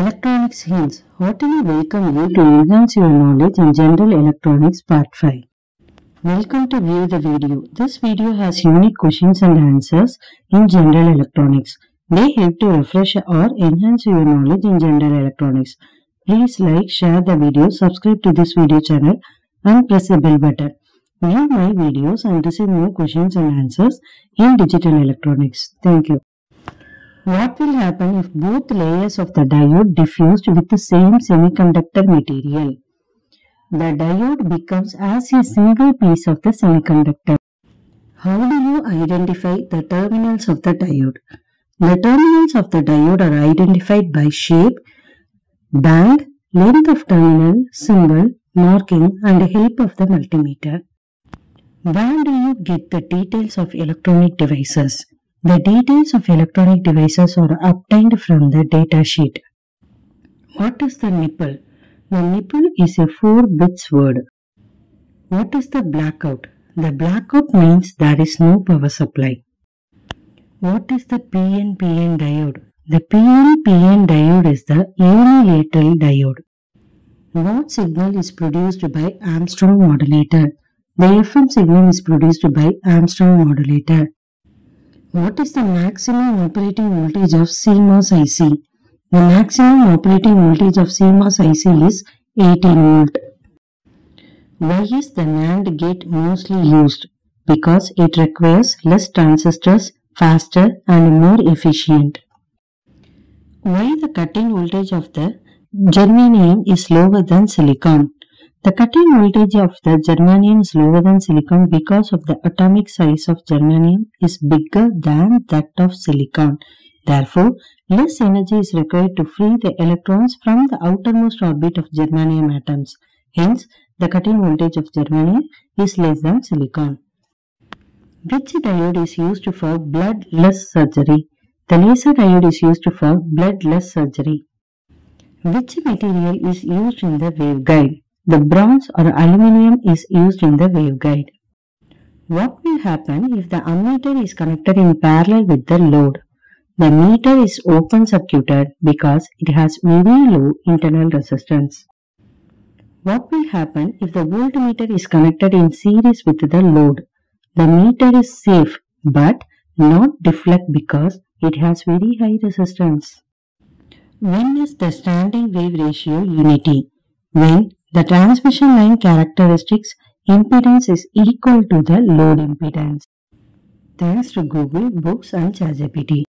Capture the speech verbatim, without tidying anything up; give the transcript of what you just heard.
Electronics Hints heartily welcome you to enhance your knowledge in General Electronics Part five. Welcome to view the video. This video has unique questions and answers in General Electronics. They help to refresh or enhance your knowledge in General Electronics. Please like, share the video, subscribe to this video channel and press the bell button. View my videos and receive more questions and answers in Digital Electronics. Thank you. What will happen if both layers of the diode diffused with the same semiconductor material? The diode becomes as a single piece of the semiconductor. How do you identify the terminals of the diode? The terminals of the diode are identified by shape, band, length of terminal, symbol, marking and help of the multimeter. Where do you get the details of electronic devices? The details of electronic devices are obtained from the data sheet. What is the nipple? The nipple is a four bits word. What is the blackout? The blackout means there is no power supply. What is the P N P N diode? The P N P N diode is the unilateral diode. What signal is produced by Armstrong modulator? The F M signal is produced by Armstrong modulator. What is the maximum operating voltage of C M O S I C? The maximum operating voltage of C M O S I C is eighteen volt. Why is the NAND gate mostly used? Because it requires less transistors, faster and more efficient. Why the cut-in voltage of the germanium is lower than silicon? The cut-in voltage of the germanium is lower than silicon because of the atomic size of germanium is bigger than that of silicon. Therefore, less energy is required to free the electrons from the outermost orbit of germanium atoms. Hence, the cut-in voltage of germanium is less than silicon. Which diode is used for bloodless surgery? The laser diode is used for bloodless surgery. Which material is used in the waveguide? The bronze or aluminium is used in the waveguide. What will happen if the ammeter is connected in parallel with the load? The meter is open circuited because it has very low internal resistance. What will happen if the voltmeter is connected in series with the load? The meter is safe but not deflect because it has very high resistance. When is the standing wave ratio unity? When the transmission line characteristics impedance is equal to the load impedance. Thanks to Google Books and ChatGPT.